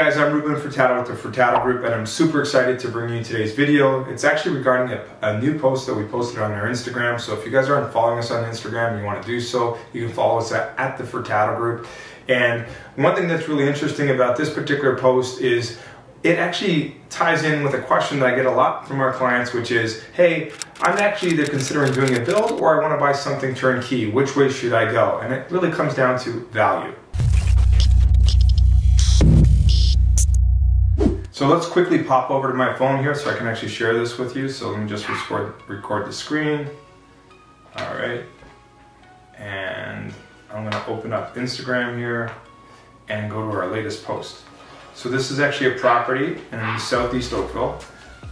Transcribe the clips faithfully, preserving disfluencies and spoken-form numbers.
Guys, I'm Ruben Furtado with the Furtado Group, and I'm super excited to bring you today's video. It's actually regarding a, a new post that we posted on our Instagram. So if you guys aren't following us on Instagram and you want to do so, you can follow us at, at the Furtado Group. And one thing that's really interesting about this particular post is it actually ties in with a question that I get a lot from our clients, which is, hey, I'm actually either considering doing a build or I want to buy something turnkey. Which way should I go? And it really comes down to value. So let's quickly pop over to my phone here so I can actually share this with you. So let me just record, record the screen. All right. And I'm gonna open up Instagram here and go to our latest post. So this is actually a property in Southeast Oakville.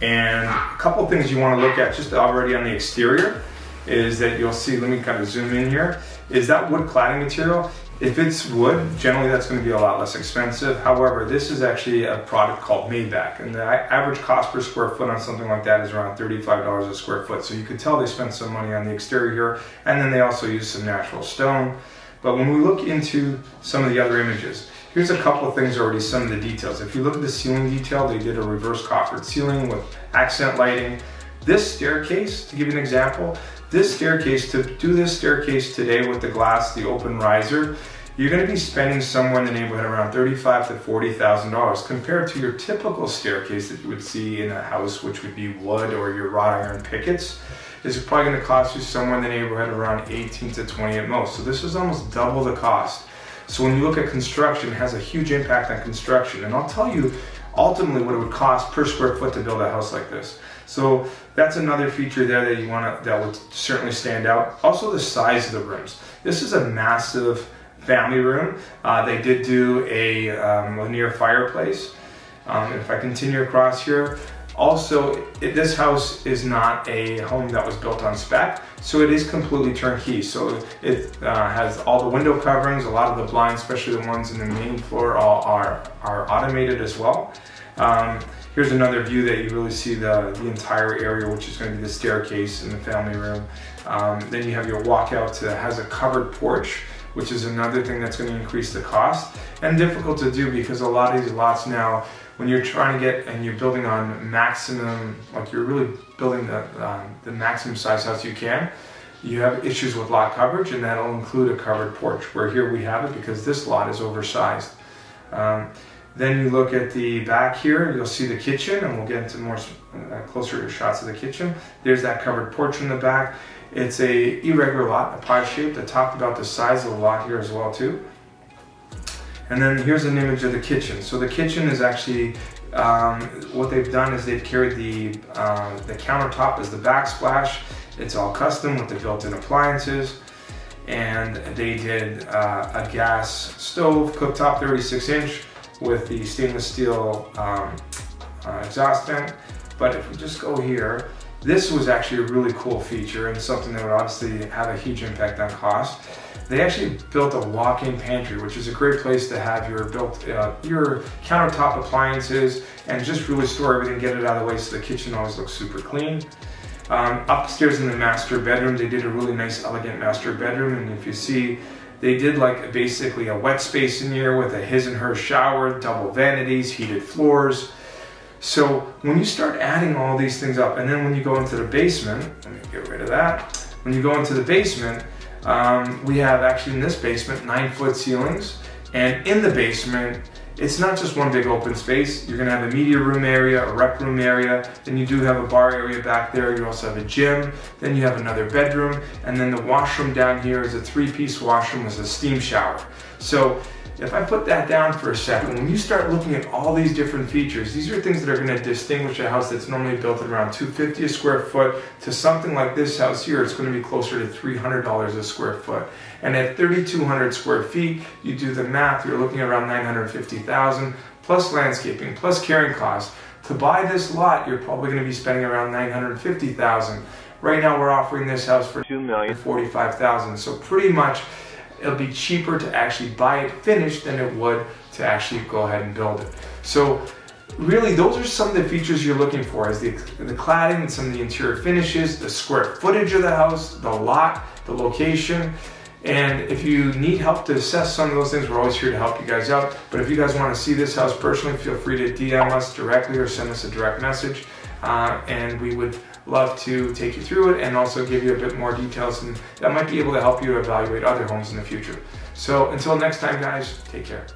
And a couple things you wanna look at just already on the exterior is that you'll see, let me kind of zoom in here, is that wood cladding material. If it's wood, generally that's going to be a lot less expensive. However, this is actually a product called Maybach, and the average cost per square foot on something like that is around thirty-five dollars a square foot. So you could tell they spent some money on the exterior here, and then they also use some natural stone. But when we look into some of the other images, here's a couple of things already, some of the details. If you look at the ceiling detail, they did a reverse coffered ceiling with accent lighting. This staircase, to give you an example, this staircase, to do this staircase today with the glass, the open riser, you're gonna be spending somewhere in the neighborhood around thirty-five thousand to forty thousand dollars compared to your typical staircase that you would see in a house, which would be wood or your wrought iron pickets. It's probably gonna cost you somewhere in the neighborhood around eighteen to twenty at most. So this is almost double the cost. So when you look at construction, it has a huge impact on construction. And I'll tell you, ultimately what it would cost per square foot to build a house like this. So that's another feature there that you want to, that would certainly stand out. Also the size of the rooms. This is a massive family room. Uh, they did do a um, linear fireplace. Um, if I continue across here, also it, this house is not a home that was built on spec, so it is completely turnkey. So it uh, has all the window coverings, a lot of the blinds, especially the ones in the main floor, all are are automated as well. Um, here's another view that you really see the, the entire area, which is going to be the staircase and the family room. Um, then you have your walkout that has a covered porch, which is another thing that's going to increase the cost and difficult to do, because a lot of these lots now, when you're trying to get and you're building on maximum, like you're really building the, um, the maximum size house you can, you have issues with lot coverage, and that'll include a covered porch, where here we have it because this lot is oversized. Um, Then you look at the back here, you'll see the kitchen, and we'll get into more uh, closer shots of the kitchen. There's that covered porch in the back. It's a irregular lot, a pie shape. I talked about the size of the lot here as well too. And then here's an image of the kitchen. So the kitchen is actually, um, what they've done is they've carried the, uh, the countertop as the backsplash. It's all custom with the built-in appliances. And they did uh, a gas stove, cooktop, thirty-six inch. With the stainless steel um, uh, exhaust vent. But if we just go here, this was actually a really cool feature and something that would obviously have a huge impact on cost. They actually built a walk-in pantry, which is a great place to have your built uh, your countertop appliances and just really store everything, get it out of the way so the kitchen always looks super clean. Um, upstairs in the master bedroom, they did a really nice, elegant master bedroom, and if you see, they did like basically a wet space in here with a his and her shower, double vanities, heated floors. So when you start adding all these things up, and then when you go into the basement, let me get rid of that. When you go into the basement, um, we have actually in this basement, nine foot ceilings. And in the basement, it's not just one big open space. You're gonna have a media room area, a rec room area, then you do have a bar area back there. You also have a gym, then you have another bedroom, and then the washroom down here is a three-piece washroom with a steam shower. So if I put that down for a second, when you start looking at all these different features, these are things that are gonna distinguish a house that's normally built at around two hundred fifty dollars a square foot to something like this house here, it's gonna be closer to three hundred dollars a square foot. And at thirty-two hundred square feet, you do the math, you're looking at around nine hundred fifty thousand dollars plus landscaping, plus carrying costs. To buy this lot, you're probably gonna be spending around nine hundred fifty thousand dollars. Right now, we're offering this house for two million forty-five thousand dollars, so pretty much, it'll be cheaper to actually buy it finished than it would to actually go ahead and build it. So really, those are some of the features you're looking for, is the, the cladding and some of the interior finishes, the square footage of the house, the lot, the location. And if you need help to assess some of those things, we're always here to help you guys out. But if you guys want to see this house personally, feel free to D M us directly or send us a direct message. Uh, and we would love to take you through it and also give you a bit more details, and that might be able to help you evaluate other homes in the future. So until next time, guys, take care.